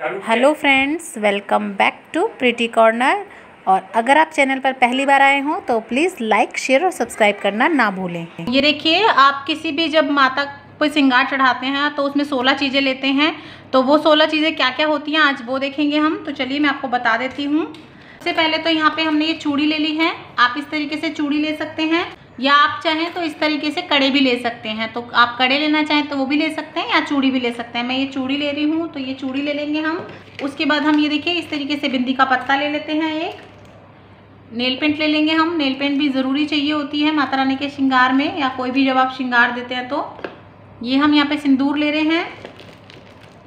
Hello friends, welcome back to pretty corner. और अगर आप चैनल पर पहली बार आए हों तो प्लीज़ लाइक, शेयर और सब्सक्राइब करना ना भूलें। ये देखिए, आप किसी भी जब माता को श्रृंगार चढ़ाते हैं तो उसमें 16 चीज़ें लेते हैं। तो वो 16 चीज़ें क्या क्या होती हैं आज वो देखेंगे हम। तो चलिए मैं आपको बता देती हूँ। सबसे पहले तो यहाँ पर हमने ये चूड़ी ले ली है। आप इस तरीके से चूड़ी ले सकते हैं या आप चाहें तो इस तरीके से कड़े भी ले सकते हैं। तो आप कड़े लेना चाहें तो वो भी ले सकते हैं या चूड़ी भी ले सकते हैं। मैं ये चूड़ी ले रही हूँ तो ये चूड़ी ले लेंगे हम। उसके बाद हम ये देखिए इस तरीके से बिंदी का पत्ता ले लेते हैं। एक नेल पेंट ले लेंगे हम। नेल पेंट भी ज़रूरी चाहिए होती है माता रानी के श्रृंगार में या कोई भी जब आप श्रृंगार देते हैं। तो ये हम यहाँ पर सिंदूर ले रहे हैं।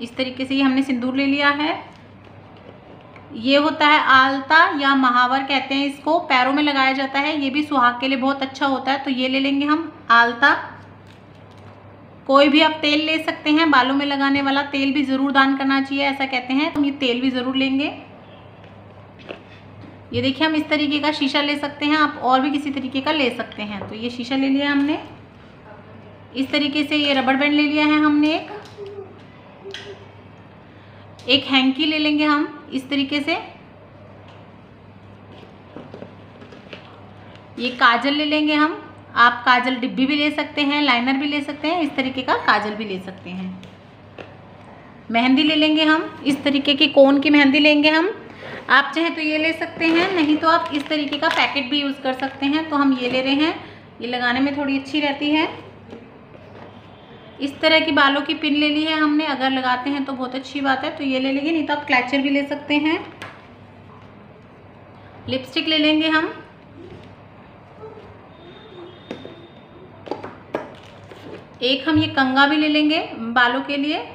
इस तरीके से ये हमने सिंदूर ले लिया है। ये होता है आलता या महावर कहते हैं इसको, पैरों में लगाया जाता है। ये भी सुहाग के लिए बहुत अच्छा होता है। तो ये ले लेंगे हम आलता। कोई भी आप तेल ले सकते हैं, बालों में लगाने वाला तेल भी ज़रूर दान करना चाहिए ऐसा कहते हैं। तो ये तेल भी ज़रूर लेंगे। ये देखिए हम इस तरीके का शीशा ले सकते हैं, आप और भी किसी तरीके का ले सकते हैं। तो ये शीशा ले लिया हमने। इस तरीके से ये रबड़ बैंड ले लिया है हमने। एक हैंकी ले लेंगे हम इस तरीके से। ये काजल ले लेंगे हम। आप काजल डिब्बी भी ले सकते हैं, लाइनर भी ले सकते हैं, इस तरीके का काजल भी ले सकते हैं। मेहंदी ले लेंगे हम। इस तरीके की कोन की मेहंदी लेंगे हम। आप चाहे तो ये ले सकते हैं, नहीं तो आप इस तरीके का पैकेट भी यूज़ कर सकते हैं। तो हम ये ले रहे हैं, ये लगाने में थोड़ी अच्छी रहती है। इस तरह की बालों की पिन ले ली है हमने, अगर लगाते हैं तो बहुत अच्छी बात है। तो ये ले लेंगे, नहीं तो आप क्लचर भी ले सकते हैं। लिपस्टिक ले लेंगे हम। एक हम ये कंघा भी ले लेंगे बालों के लिए।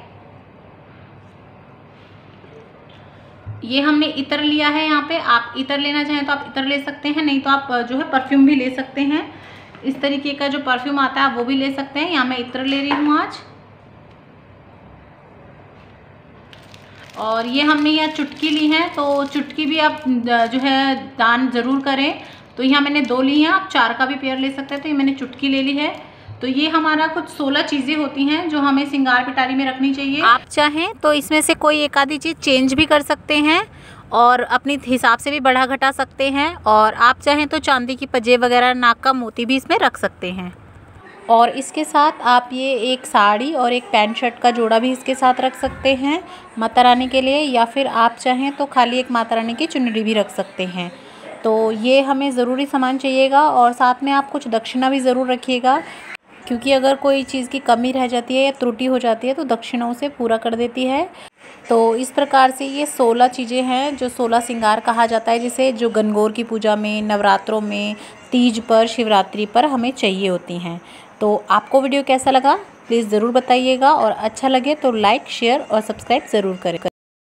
ये हमने इतर लिया है यहाँ पे। आप इतर लेना चाहें तो आप इतर ले सकते हैं, नहीं तो आप जो है परफ्यूम भी ले सकते हैं। इस तरीके का जो परफ्यूम आता है आप वो भी ले सकते हैं। यहाँ मैं इत्र ले रही हूँ आज। और ये हमने यहाँ चुटकी ली है, तो चुटकी भी आप जो है दान ज़रूर करें। तो यहाँ मैंने 2 ली हैं, आप 4 का भी पेयर ले सकते हैं। तो ये मैंने चुटकी ले ली है। तो ये हमारा कुछ 16 चीज़ें होती हैं जो हमें श्रृंगार पिटारी में रखनी चाहिए। आप चाहें तो इसमें से कोई एक आधी चीज़ चेंज भी कर सकते हैं और अपने हिसाब से भी बढ़ा घटा सकते हैं। और आप चाहें तो चांदी की पजेब वगैरह, नाक का मोती भी इसमें रख सकते हैं। और इसके साथ आप ये एक साड़ी और एक पैंट शर्ट का जोड़ा भी इसके साथ रख सकते हैं माता रानी के लिए। या फिर आप चाहें तो खाली एक माता रानी की चुनरी भी रख सकते हैं। तो ये हमें ज़रूरी सामान चाहिएगा। और साथ में आप कुछ दक्षिणा भी ज़रूर रखिएगा, क्योंकि अगर कोई चीज़ की कमी रह जाती है या त्रुटि हो जाती है तो दक्षिणा उसे पूरा कर देती है। तो इस प्रकार से ये 16 चीज़ें हैं जो 16 श्रृंगार कहा जाता है, जिसे जो गणगौर की पूजा में, नवरात्रों में, तीज पर, शिवरात्रि पर हमें चाहिए होती हैं। तो आपको वीडियो कैसा लगा प्लीज़ ज़रूर बताइएगा। और अच्छा लगे तो लाइक, शेयर और सब्सक्राइब ज़रूर करें।